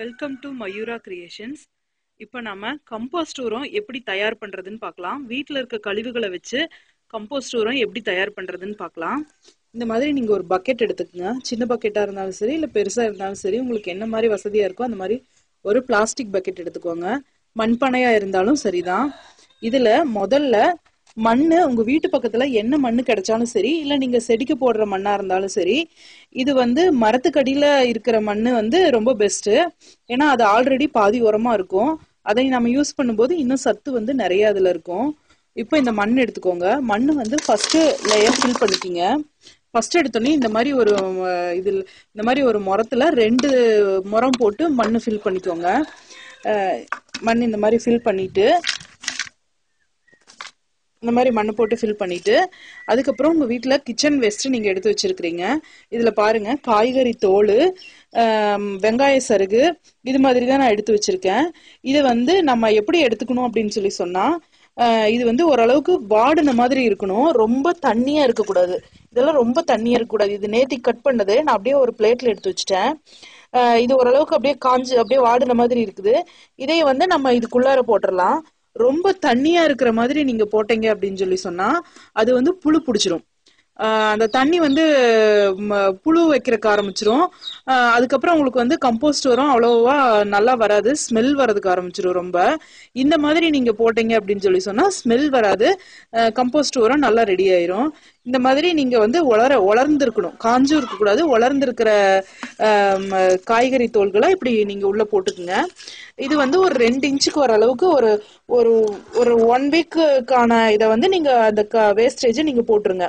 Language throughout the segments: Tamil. Welcome to Mayura Creations. இப்போ நாம கம்போஸ்ட் உரம் எப்படி தயார் பண்றதுன்னு பார்க்கலாம். வீட்ல இருக்க கழிவுகளை வச்சு கம்போஸ்ட் உரம் எப்படி தயார் பண்றதுன்னு பார்க்கலாம். இந்த மாதிரி நீங்க ஒரு பக்கெட் எடுத்துக்கங்க. சின்ன பக்கெட்டா இருந்தாலும் சரி இல்ல பெருசா இருந்தாலும் சரி, உங்களுக்கு என்ன மாதிரி வசதியா இருக்கோ அந்த மாதிரி ஒரு பிளாஸ்டிக் பக்கெட் எடுத்துக்கோங்க. மண்பானையா இருந்தாலும் சரிதான். இதுல முதல்ல மண்ணு, உங்க வீட்டு பக்கத்துல என்ன மண்ணு கிடைச்சாலும் சரி இல்ல நீங்க செடிக்கு போடுற மண்ணா இருந்தாலும் சரி, இது வந்து மரத்துக்கடியில இருக்கிற மண்ணு வந்து ரொம்ப பெஸ்ட். ஏன்னா அது ஆல்ரெடி பாதி உரமா இருக்கும். அதை நம்ம யூஸ் பண்ணும்போது இன்னும் சத்து வந்து நிறைய அதுல இருக்கும். இப்போ இந்த மண் எடுத்துக்கோங்க. மண்ணு வந்து ஃபர்ஸ்ட் லேயர் ஃபில் பண்ணிக்கிங்க. ஃபர்ஸ்ட் எடுத்தோடனே இந்த மாதிரி ஒரு முரத்துல 2 முரம் போட்டு மண்ணு ஃபில் பண்ணிக்கோங்க. மண் இந்த மாதிரி ஃபில் பண்ணிட்டு இந்த மாதிரி மண்ணு போட்டு ஃபில் பண்ணிட்டு, அதுக்கப்புறம் உங்க வீட்டுல கிச்சன் வேஸ்ட் நீங்க எடுத்து வச்சிருக்கீங்க. இதுல பாருங்க, காய்கறி தோல், வெங்காய சருகு, இது மாதிரி தான் நான் எடுத்து வச்சிருக்கேன். இது வந்து நம்ம எப்படி எடுத்துக்கணும் அப்படின்னு சொல்லி சொன்னா, இது வந்து ஓரளவுக்கு வாடின மாதிரி இருக்கணும். ரொம்ப தண்ணியா இருக்கக்கூடாது. இதெல்லாம் ரொம்ப தண்ணியா இருக்கக்கூடாது. இது நேத்தி கட் பண்ணது நான் அப்படியே ஒரு பிளேட்ல எடுத்து வச்சுட்டேன். இது ஓரளவுக்கு அப்படியே காஞ்சு அப்படியே வாடின மாதிரி இருக்குது. இதை வந்து நம்ம இதுக்குள்ளார போட்டுடலாம். ரொம்ப தண்ணியா இருக்கிற மாதிரி நீங்க போட்டீங்க அப்படின்னு சொல்லி சொன்னா அது வந்து புழு பிடிச்சிரும். அந்த தண்ணி வந்து புழு வைக்கிறதுக்கு ஆரம்பிச்சிரும். அதுக்கப்புறம் உங்களுக்கு வந்து கம்போஸ்ட் உரம் அவ்வளோவா நல்லா வராது. ஸ்மெல் வர்றதுக்கு ஆரம்பிச்சிரும். ரொம்ப இந்த மாதிரி நீங்க போட்டீங்க அப்படின்னு சொல்லி சொன்னா ஸ்மெல் வராது. கம்போஸ்ட் உரம் நல்லா ரெடி ஆயிரும். இந்த மாதிரி நீங்க வந்து உலர்ந்திருக்கணும், காஞ்சும் இருக்கக்கூடாது. உலர்ந்திருக்கிற காய்கறி தோள்களை இப்படி நீங்க உள்ள போட்டுக்குங்க. இது வந்து ஒரு 2 இன்ச்சுக்கு வர அளவுக்கு ஒரு ஒரு ஒரு 1 வீக்குக்கான இதை வந்து நீங்க அந்த வேஸ்டேஜை நீங்க போட்டுருங்க.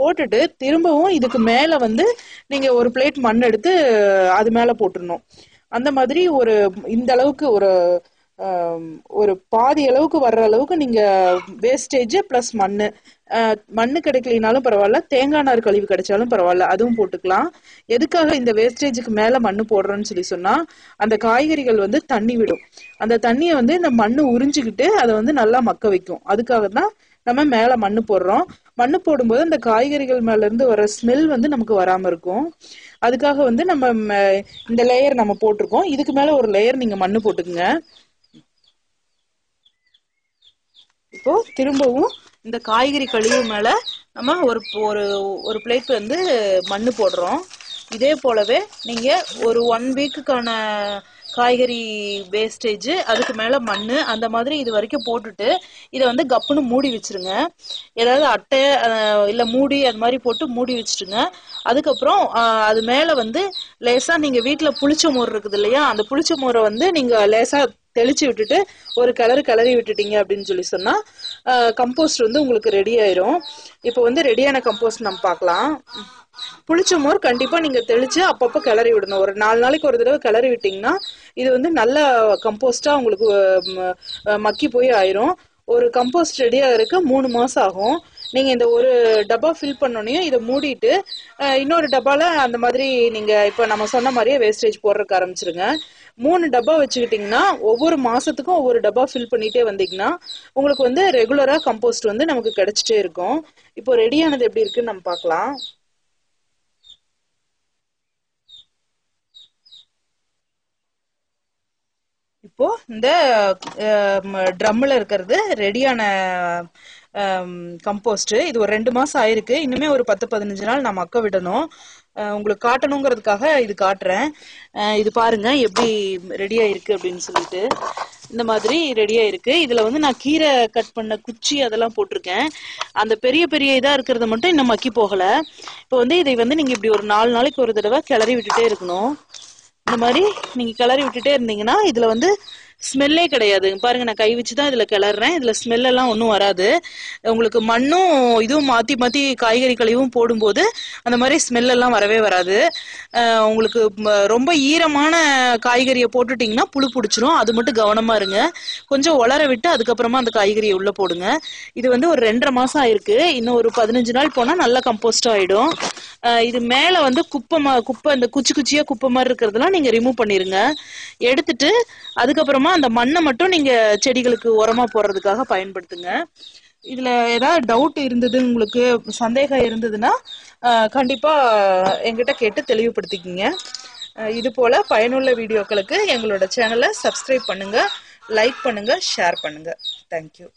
போட்டுட்டு திரும்பவும் இதுக்கு மேல வந்து நீங்க ஒரு பிளேட் மண் எடுத்து அது மேல போட்டுடணும். அந்த மாதிரி ஒரு இந்த அளவுக்கு ஒரு பாதி அளவுக்கு வர்ற அளவுக்கு நீங்க வேஸ்டேஜ் பிளஸ் மண்ணு கிடைக்கலினாலும் பரவாயில்ல, தேங்காய் நார் கழிவு கிடைச்சாலும் பரவாயில்ல, அதுவும் போட்டுக்கலாம். எதுக்காக இந்த வேஸ்டேஜுக்கு மேல மண்ணு போடுறோன்னு சொல்லி சொன்னா, அந்த காய்கறிகள் வந்து தண்ணி விடும். அந்த தண்ணியை வந்து இந்த மண்ணு உறிஞ்சிக்கிட்டு அதை வந்து நல்லா மக்க வைக்கும். அதுக்காக தான் நம்ம மேல மண்ணு போடுறோம். மண்ணு போடும்போது அந்த காய்கறிகள் மேல இருந்து வர ஸ்மெல் வந்து நமக்கு வராம இருக்கும். அதுக்காக வந்து நம்ம இந்த லேயர் நம்ம போட்டிருக்கோம். இதுக்கு மேல ஒரு லேயர் நீங்க மண்ணு போட்டுக்குங்க. இப்போ திரும்பவும் இந்த காய்கறி கழிவு மேல நம்ம ஒரு பிளேட் வந்து மண்ணு போடுறோம். இதே போலவே நீங்க ஒரு 1 வீக்குக்கான காய்கறி வேஸ்டேஜ், அதுக்கு மேல மண்ணு, அந்த மாதிரி இது வரைக்கும் போட்டுட்டு இதை வந்து கப்புன்னு மூடி வச்சிருங்க. ஏதாவது அட்டை இல்லை மூடி அது மாதிரி போட்டு மூடி வச்சுட்டுங்க. அதுக்கப்புறம் அது மேல வந்து லேசா நீங்க வீட்டுல புளிச்ச மோர் இருக்குது இல்லையா, அந்த புளிச்ச மோரை வந்து நீங்க லேசா தெளிச்சு விட்டுட்டு ஒரு கிளறி விட்டுட்டீங்க அப்படின்னு சொல்லி சொன்னா கம்போஸ்ட் வந்து உங்களுக்கு ரெடி ஆயிரும். இப்போ வந்து ரெடியான கம்போஸ்ட் நம்ம பார்க்கலாம். புளிச்ச மோர் கண்டிப்பா நீங்க தெளிச்சு அப்பப்ப கிளறி விடணும். ஒரு 4 நாளைக்கு ஒரு தடவை கிளறி விட்டீங்கன்னா இது வந்து நல்ல கம்போஸ்டா உங்களுக்கு மக்கி போய் ஆயிரும். ஒரு கம்போஸ்ட் ரெடியா இருக்க 3 மாசம் ஆகும். நீங்க இந்த ஒரு டப்பா ஃபில் பண்ணோன்னே இதை மூடிட்டு இன்னொரு டப்பால அந்த மாதிரி நீங்க இப்ப நம்ம சொன்ன மாதிரியே வேஸ்டேஜ் போடுறதுக்கு ஆரம்பிச்சிருங்க. 3 டப்பா வச்சுக்கிட்டீங்கன்னா ஒவ்வொரு மாசத்துக்கும் ஒவ்வொரு டப்பா ஃபில் பண்ணிட்டே வந்தீங்கன்னா உங்களுக்கு வந்து ரெகுலரா கம்போஸ்ட் வந்து நமக்கு கிடைச்சிட்டே இருக்கும். இப்போ ரெடியானது எப்படி இருக்குன்னு நம்ம பார்க்கலாம். இப்போ இந்த ட்ரம்ல இருக்கிறது ரெடியான கம்போஸ்ட். இது ஒரு 2 மாசம் ஆயிருக்கு. இன்னுமே ஒரு 10-15 நாள் நான் மக்க விடணும். உங்களுக்கு காட்டணுங்கிறதுக்காக இது காட்டுறேன். இது பாருங்க எப்படி ரெடியா இருக்கு அப்படின்னு சொல்லிட்டு இந்த மாதிரி ரெடியா இருக்கு. இதுல வந்து நான் கீரை கட் பண்ண குச்சி அதெல்லாம் போட்டிருக்கேன். அந்த பெரிய பெரிய இதா இருக்கிறத மட்டும் இன்னும் மக்கி போகல. இப்போ வந்து இதை வந்து நீங்க இப்படி ஒரு 4 நாளைக்கு ஒரு தடவை கிளறி விட்டுட்டே இருக்கணும். இந்த மாதிரி நீங்க கிளறி விட்டுட்டே இருந்தீங்கன்னா இதுல வந்து ஸ்மெல்லே கிடையாது. பாருங்க, நான் கை வச்சுதான் இதுல கிளறேன். இதுல ஸ்மெல் எல்லாம் ஒன்றும் வராது. உங்களுக்கு மண்ணும் இதுவும் மாத்தி காய்கறி கழிவும் போடும்போது அந்த மாதிரி ஸ்மெல் எல்லாம் வரவே வராது. உங்களுக்கு ரொம்ப ஈரமான காய்கறியை போட்டுட்டீங்கன்னா புழு பிடிச்சிரும். அது மட்டும் கவனமா இருங்க. கொஞ்சம் உலர விட்டு அதுக்கப்புறமா அந்த காய்கறியை உள்ள போடுங்க. இது வந்து ஒரு 2.5 மாசம் ஆயிருக்கு. இன்னும் ஒரு 15 நாள் போனா நல்லா கம்போஸ்ட் ஆயிடும். இது மேல வந்து குப்பை இந்த குச்சியா குப்பை மாதிரி இருக்கிறதெல்லாம் நீங்க ரிமூவ் பண்ணிருங்க. எடுத்துட்டு அதுக்கப்புறமா அந்த மண்ணை மட்டும் நீங்க செடிகளுக்கு உரமா போடுறதுக்காக பயன்படுத்துங்க. இதுல ஏதாவது டவுட் இருந்தது, உங்களுக்கு சந்தேகம் இருந்ததுன்னா கண்டிப்பா என்கிட்ட கேட்டு தெளிவுபடுத்திக்கிங்க. இது போல பயனுள்ள வீடியோக்களுக்கு எங்களோட சேனலை சப்ஸ்கிரைப் பண்ணுங்க, லைக் பண்ணுங்க, ஷேர் பண்ணுங்க. Thank you.